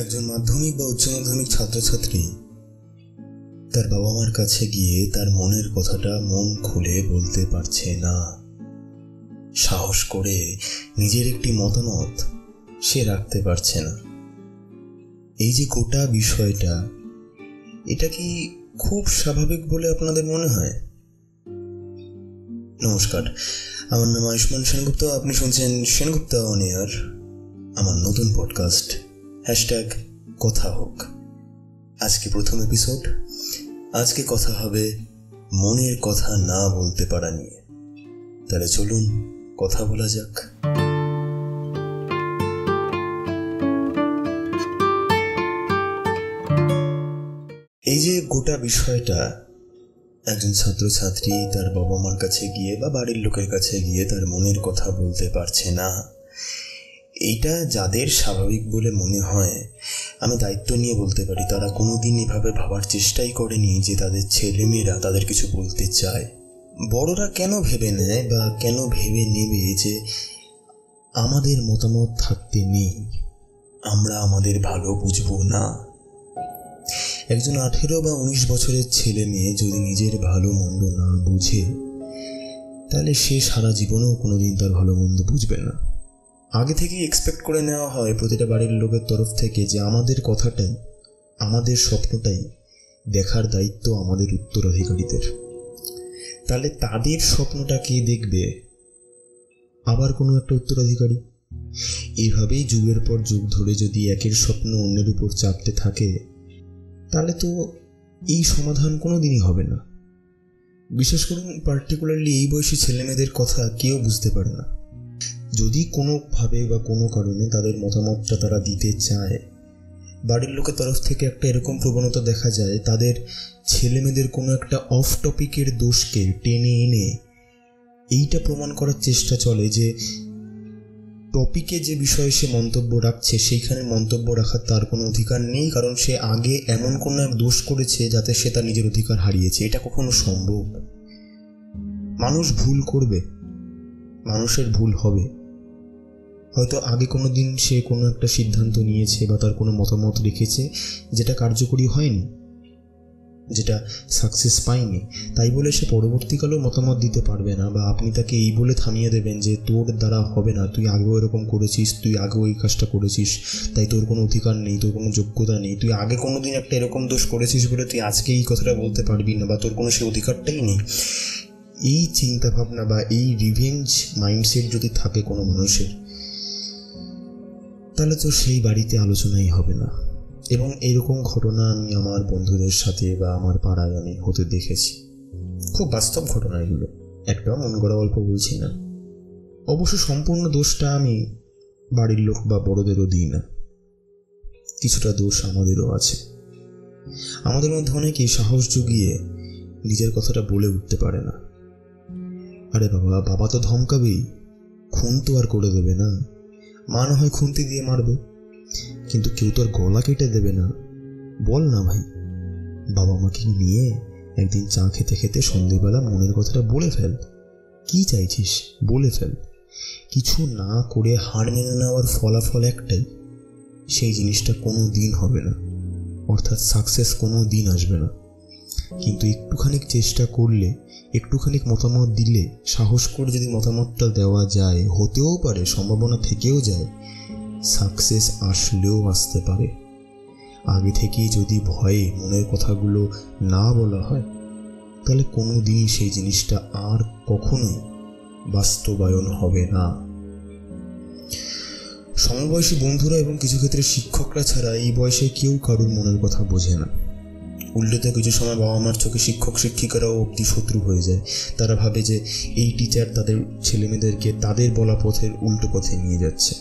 একজন মাধ্যমিক বা উচ্চ মাধ্যমিক ছাত্রছাত্রী তার বাবা মার কাছে গিয়ে তার মনের কথাটা মন খুলে বলতে পারছে না। সাহস করে নিজের একটি মতামত সে রাখতে পারছে না। এই যে গোটা বিষয়টা, এটা কি খুব স্বাভাবিক বলে আপনাদের মনে হয়? নমস্কার, আমার নাম আয়ুষ্মান সেনগুপ্ত। আপনি শুনছেন সেনগুপ্তা অন এয়ার, আমার নতুন পডকাস্ট হ্যাশট্যাগ কথা হোক। আজকে প্রথম এপিসোড। আজকে কথা হবে মনের কথা না বলতে পারা নিয়ে। তাহলে চলুন কথা বলা যাক। এই যে গোটা বিষয়টা, একজন ছাত্রছাত্রী তার বাবা মার কাছে গিয়ে বা বাড়ির লোকের কাছে গিয়ে তার মনের কথা বলতে পারছে না, এটা যাদের স্বাভাবিক বলে মনে হয়, আমি দায়িত্ব নিয়ে বলতে পারি তারা কোনোদিন এভাবে ভাবার চেষ্টাই করেনি যে তাদের ছেলেমেয়েরা তাদের কিছু বলতে চায়। বড়রা কেন ভেবে নেয় বা কেন ভেবে নেবে যে আমাদের মতামত থাকতে নেই, আমরা আমাদের ভালো বুঝবো না। একজন 18 বা 19 বছরের ছেলে মেয়ে যদি নিজের ভালো মন্দ না বুঝে, তাহলে সে সারা জীবনেও কোনোদিন তার ভালো মন্দ বুঝবে না। আগে থেকে এক্সপেক্ট করে নেওয়া হয় প্রতিটা বাড়ির লোকের তরফ থেকে যে আমাদের কথাটাই, আমাদের স্বপ্নটাই দেখার দায়িত্ব আমাদের উত্তরাধিকারীদের। তাহলে তাদের স্বপ্নটা কে দেখবে? আবার কোনো একটা উত্তরাধিকারী। এইভাবেই যুগের পর যুগ ধরে যদি একের স্বপ্ন অন্যের উপর চাপতে থাকে, তাহলে তো এই সমাধান কোনো দিনই হবে না। বিশেষ করে পার্টিকুলারলি এই বয়সী ছেলেমেয়েদের কথা কেউ বুঝতে পারে না। যদি কোনোভাবে বা কোনো কারণে তাদের মতামতটা তারা দিতে চায়, বাড়ির লোকের তরফ থেকে একটা এরকম প্রবণতা দেখা যায়, তাদের ছেলেমেয়েদের কোনো একটা অফ টপিকের দোষকে টেনে এনে এইটা প্রমাণ করার চেষ্টা চলে যে টপিকে যে বিষয়ে সে মন্তব্য রাখছে সেইখানে মন্তব্য রাখার তার কোনো অধিকার নেই, কারণ সে আগে এমন কোনো এক দোষ করেছে যাতে সে তার নিজের অধিকার হারিয়েছে। এটা কখনো সম্ভব? মানুষ ভুল করবে, মানুষের ভুল হবে। হয়তো আগে কোনো দিন সে কোনো একটা সিদ্ধান্ত নিয়েছে বা তার কোনো মতামত রেখেছে যেটা কার্যকরী হয়নি, যেটা সাকসেস পায়নি, তাই বলে সে পরবর্তীকালেও মতামত দিতে পারবে না বা আপনি তাকে এই বলে থামিয়ে দেবেন যে তোর দ্বারা হবে না, তুই আগেও এরকম করেছিস, তুই আগেও এই কাজটা করেছিস, তাই তোর কোনো অধিকার নেই, তোর কোনো যোগ্যতা নেই, তুই আগে কোনো দিন একটা এরকম দোষ করেছিস বলে তুই আজকে এই কথাটা বলতে পারবি না বা তোর কোনো সে অধিকারটাই নেই। এই চিন্তাভাবনা বা এই রিভেঞ্জ মাইন্ডসেট যদি থাকে কোনো মানুষের, তাহলে তো সেই বাড়িতে আলোচনাই হবে না। এবং এরকম ঘটনা আমি আমার বন্ধুদের সাথে বা আমার পাড়ায় আমি হতে দেখেছি। খুব বাস্তব ঘটনা এগুলো, একটা মন গড়া গল্প বলছি না। অবশ্য সম্পূর্ণ দোষটা আমি বাড়ির লোক বা বড়দেরও দিই না, কিছুটা দোষ আমাদেরও আছে। আমাদের মধ্যে অনেকেই সাহস জুগিয়ে নিজের কথাটা বলে উঠতে পারে না। আরে বাবা, বাবা তো ধমকাবেই, খুন তো আর করে দেবে না, মা না হয় খুন্তি দিয়ে মারবে, কিন্তু কেউ তো আর গলা কেটে দেবে না। বল না ভাই, বাবা মাকে নিয়ে একদিন চা খেতে খেতে সন্ধেবেলা মনের কথাটা বলে ফেল, কি চাইছিস বলে ফেল। কিছু না করে হার মেনে নেওয়ার ফলাফল একটাই, সেই জিনিসটা কোনো দিন হবে না, অর্থাৎ সাকসেস কোনো দিন আসবে না। কিন্তু একটুখানি চেষ্টা করলে, একটুখানি মতামত দিলে, সাহস করে যদি মতামতটা দেওয়া যায়, হতেও পারে, সম্ভাবনা থেকেও যায় সাকসেস আসলেও আসতে পারে। আগে থেকেই যদি ভয়ে মনের কথাগুলো না বলা হয়, তাহলে কোনো দিনই সেই জিনিসটা আর কখনোই বাস্তবায়ন হবে না। সমবয়সী বন্ধুরা এবং কিছু ক্ষেত্রে শিক্ষকরা ছাড়া এই বয়সে কেউ কারুর মনের কথা বোঝে না। উল্টোতে কিছু সময় বাবা মার চোখে শিক্ষক শিক্ষিকারাও অব্দি শত্রু হয়ে যায়। তারা ভাবে যে এই টিচার তাদের ছেলেমেয়েদেরকে তাদের বলা পথের উল্টো পথে নিয়ে যাচ্ছে।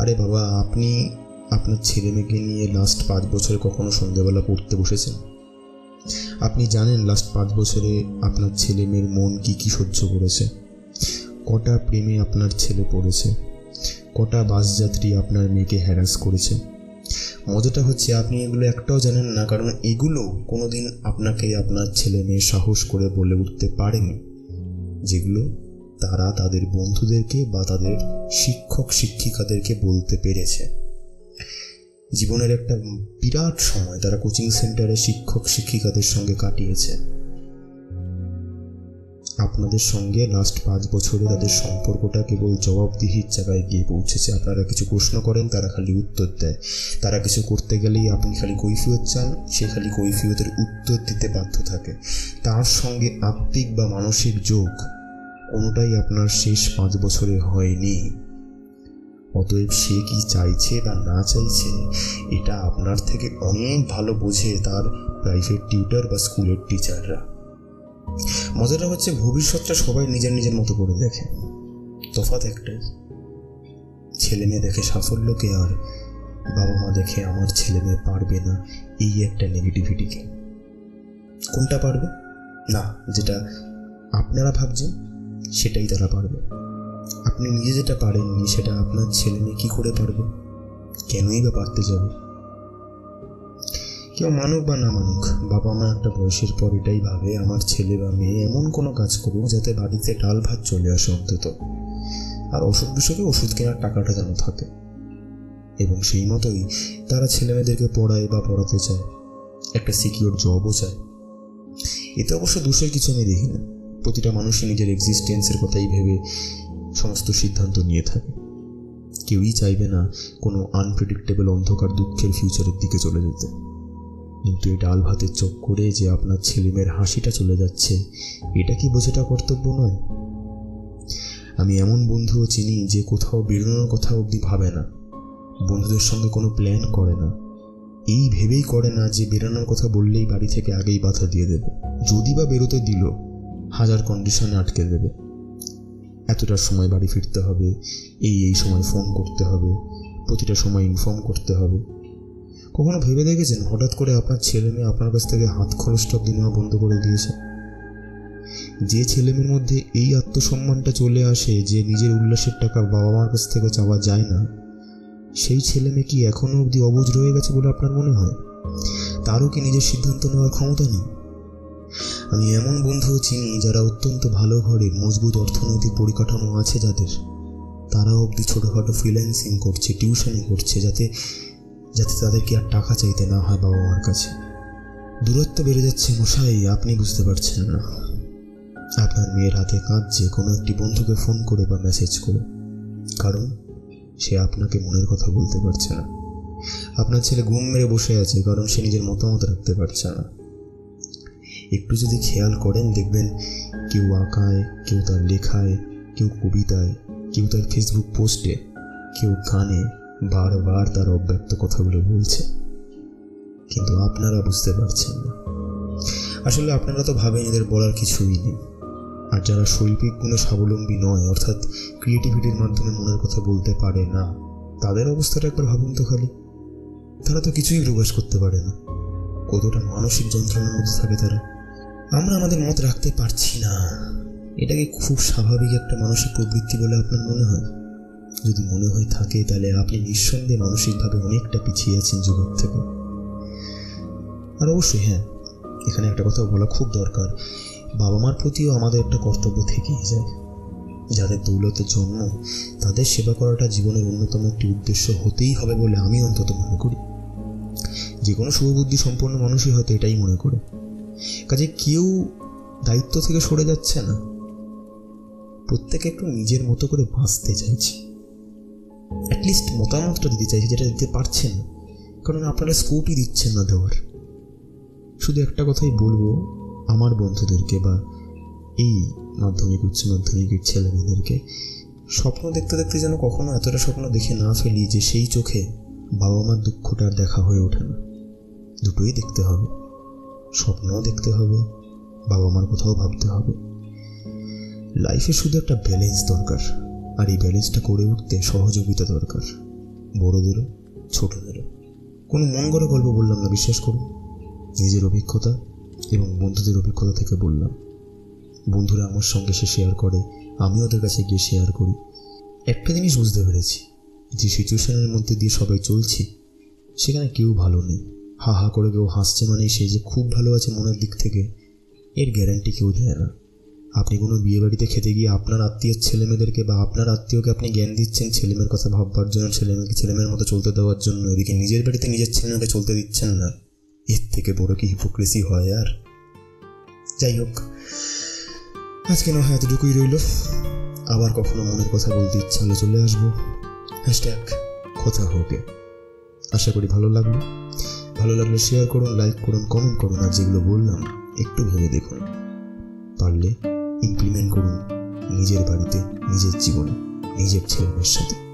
আরে বাবা, আপনি আপনার ছেলেমেয়েকে নিয়ে লাস্ট 5 বছরে কখনো সন্ধ্যাবেলা পড়তে বসেছেন? আপনি জানেন লাস্ট 5 বছরে আপনার ছেলে মেয়ের মন কী কী সহ্য করেছে? কটা প্রেমে আপনার ছেলে পড়েছে? কটা বাসযাত্রী আপনার মেয়েকে হ্যারাস করেছে? মজাটা হচ্ছে আপনি এগুলো একটাও জানেন না, কারণ এগুলো কোনোদিন আপনাকে আপনার ছেলে মেয়ে সাহস করে বলে উঠতে পারেনি, যেগুলো তারা তাদের বন্ধুদেরকে বা তাদের শিক্ষক শিক্ষিকাদেরকে বলতে পেরেছে। जीवनेर एक बिराट समय तारा कोचिंग सेंटारे शिक्षक शिक्षिकादेर संगे काटिয়েছে। আপনাদের সঙ্গে লাস্ট 5 বছরে তাদের সম্পর্কটা কেবল জবাবদিহির জায়গায় গিয়ে পৌঁছেছে। আপনারা কিছু প্রশ্ন করেন, তারা খালি উত্তর দেয়। তারা কিছু করতে গেলেই আপনি খালি কৈফিয়ত চান, সে খালি কৈফিয়তের উত্তর দিতে বাধ্য থাকে। তার সঙ্গে আত্মিক বা মানসিক যোগ কোনোটাই আপনার শেষ 5 বছরে হয়নি। অতএব সে কি চাইছে বা না চাইছে এটা আপনার থেকে অনেক ভালো বোঝে তার প্রাইভেট টিউটর বা স্কুলের টিচাররা। মজাটা হচ্ছে ভবিষ্যৎটা সবাই নিজের নিজের মতো করে দেখে, তফাৎ একটাই, ছেলে মেয়ে দেখে সাফল্যকে আর বাবা মা দেখে আমার ছেলে মেয়ে পারবে না এই একটা নেগেটিভিটিকে। কোনটা পারবে না যেটা আপনারা ভাবছেন সেটাই তারা পারবে, আপনি নিজে যেটা পারেননি সেটা আপনার ছেলে মেয়ে কি করে পারবে, কেনই বা পারতে যাবে। কেউ মানুক বা না মানুক, বাবা মা একটা বয়সের পর এটাই ভাবে আমার ছেলে বা মেয়ে এমন কোনো কাজ করুক যাতে বাড়িতে ডাল ভাত চলে আসে অন্তত, আর অসুখ বিসুখে ওষুধ কেনার টাকাটা যেন থাকে, এবং সেই মতোই তারা ছেলে মেয়েদেরকে পড়ায় বা পড়াতে চায়, একটা সিকিউর জবও চায়। এতে অবশ্য দোষের কিছু আমি দেখি না, প্রতিটা মানুষই নিজের এক্সিস্টেন্সের কথাই ভেবে সমস্ত সিদ্ধান্ত নিয়ে থাকে। কেউই চাইবে না কোনো আনপ্রেডিক্টেবল অন্ধকার দুঃখের ফিউচারের দিকে চলে যেতে, কিন্তু এই ডাল ভাতের চোখ করে যে আপনার ছেলেমেয়ের হাসিটা চলে যাচ্ছে এটা কি বোঝাটা কর্তব্য নয়? আমি এমন বন্ধুও চিনি যে কোথাও বেরোনোর কথা অবধি ভাবে না, বন্ধুদের সঙ্গে কোনো প্ল্যান করে না, এই ভেবেই করে না যে বেরোনোর কথা বললেই বাড়ি থেকে আগেই বাধা দিয়ে দেবে, যদি বা বেরোতে দিল 1000 কন্ডিশনে আটকে দেবে, এতটা সময় বাড়ি ফিরতে হবে, এই সময় ফোন করতে হবে, প্রতিটা সময় ইনফর্ম করতে হবে। কখনো ভেবে দেখেছেন হঠাৎ করে আপনার ছেলে মেয়ে আপনার কাছ থেকে হাত খরচটা নেওয়া বন্ধ করে দিয়েছে? যে ছেলে মেয়ের মধ্যে এই আত্মসম্মানটা চলে আসে যে নিজের উল্লাসের টাকা বাবা মার কাছ থেকে চাওয়া যায় না, সেই ছেলে মেয়ে কি এখনও অবধি অবুঝ রয়ে গেছে বলে আপনার মনে হয়? তারও কি নিজের সিদ্ধান্ত নেওয়ার ক্ষমতা নেই? আমি এমন বন্ধুও চিনি যারা অত্যন্ত ভালো ঘরের, মজবুত অর্থনৈতিক পরিকাঠামো আছে যাদের, তারা অবধি ছোটোখাটো ফ্রিল্যান্সিং করছে, টিউশনি করছে, যাতে তাদেরকে আর টাকা চাইতে না হয় বাবা মার কাছে। দূরত্ব বেড়ে যাচ্ছে মশাই, আপনি বুঝতে পারছেন না। আপনার মেয়ের হাতে কাঁদছে কোনো একটি বন্ধুকে ফোন করে বা মেসেজ করে, কারণ সে আপনাকে মনের কথা বলতে পারছে না। আপনার ছেলে ঘুম মেরে বসে আছে কারণ সে নিজের মতামত রাখতে পারছে না। একটু যদি খেয়াল করেন দেখবেন কেউ আঁকায়, কেউ তার লেখায়, কেউ কবিতায়, কেউ তার ফেসবুক পোস্টে, কেউ গানে বারবার তার অব্যক্ত কথাগুলো বলছে, কিন্তু আপনারা বুঝতে পারছেন না। আসলে আপনারা তো ভাবেন এদের বলার কিছুই নেই। আর যারা শৈল্পিক গুণে স্বাবলম্বী নয়, অর্থাৎ ক্রিয়েটিভিটির মাধ্যমে মনের কথা বলতে পারে না, তাদের অবস্থাটা একবার ভাবুন তো খালি। তারা তো কিছুই প্রকাশ করতে পারে না, কতটা মানসিক যন্ত্রণার মধ্যে থাকে তারা। আমরা আমাদের মত রাখতে পারছি না, এটাকে খুব স্বাভাবিক একটা মানসিক প্রবৃত্তি বলে আপনার মনে হয়? যদি মনে হয়ে থাকে তাহলে আপনি নিঃসন্দেহে মানসিকভাবে অনেকটা পিছিয়ে আছেন জগৎ থেকে। আর অবশ্যই হ্যাঁ, এখানে একটা কথা বলা খুব দরকার, বাবা মার প্রতিও আমাদের একটা কর্তব্য থেকেই যায়। যাদের দৌলতের জন্য তাদের সেবা করাটা জীবনের অন্যতম একটি উদ্দেশ্য হতেই হবে বলে আমি অন্তত মনে করি। যে কোনো শুভবুদ্ধি সম্পন্ন মানুষই হয়তো এটাই মনে করে। কাজে কেউ দায়িত্ব থেকে সরে যাচ্ছে না, প্রত্যেকে একটু নিজের মতো করে বাঁচতে চাইছে, অ্যাটলিস্ট মতামতটা দিতে চাইছে যেটা দিতে পারছেন, কারণ আপনারা স্কোপই দিচ্ছেন না দেওয়ার। শুধু একটা কথাই বলবো আমার বন্ধুদেরকে বা এই মাধ্যমিক উচ্চ মাধ্যমিকের ছেলে মেয়েদেরকে, স্বপ্ন দেখতে দেখতে যেন কখনো এতটা স্বপ্ন দেখে না ফেলি যে সেই চোখে বাবা মার দুঃখটা আর দেখা হয়ে ওঠে না। দুটোই দেখতে হবে, স্বপ্নও দেখতে হবে, বাবা মার কথাও ভাবতে হবে। লাইফে শুধু একটা ব্যালেন্স দরকার, আর এই ব্যালেন্সটা করে উঠতে সহযোগিতা দরকার, বড়দেরও ছোটদেরও। কোনো মন গড়া গল্প বললাম না, বিশ্বাস করুন, নিজের অভিজ্ঞতা এবং বন্ধুদের অভিজ্ঞতা থেকে বললাম। বন্ধুরা আমার সঙ্গে সে শেয়ার করে, আমি ওদের কাছে গিয়ে শেয়ার করি। একটা জিনিস বুঝতে পেরেছি, যে সিচুয়েশনের মধ্যে দিয়ে সবাই চলছি সেখানে কেউ ভালো নেই। হা হা করে কেউ হাসছে মানে সে যে খুব ভালো আছে মনের দিক থেকে, এর গ্যারান্টি কেউ দেয় না। আপনি কোনো বিয়েবাড়িতে খেতে গিয়ে আপনার আত্মীয় ছেলেমেয়েদেরকে বা আপনার আত্মীয়কে আপনি জ্ঞান দিচ্ছেন, ছেলেমেয়ের কথা ভাববার জন্য, ছেলেমেয়ের মতো চলতে দেওয়ার জন্য, এদিকে নিজের বাড়িতে নিজের ছেলেমেয়েকে চলতে দিচ্ছেন না। এর থেকে বড় কি হিপোক্রেসি হয় আর। যাই হোক, আজকে না হয় এতটুকুই রইল। আবার কখনো মনের কথা বলতে ইচ্ছা হলে চলে আসবো, হ্যাশট্যাগ কথা হোক। আশা করি ভালো লাগলো। ভালো লাগলে শেয়ার করুন, লাইক করুন, কমেন্ট করুন, আর যেগুলো বললাম একটু ভেবে দেখুন, পারলে ইমপ্লিমেন্ট করুন নিজের বাড়িতে, নিজের জীবনে, নিজের ছেলেমেয়ের সাথে।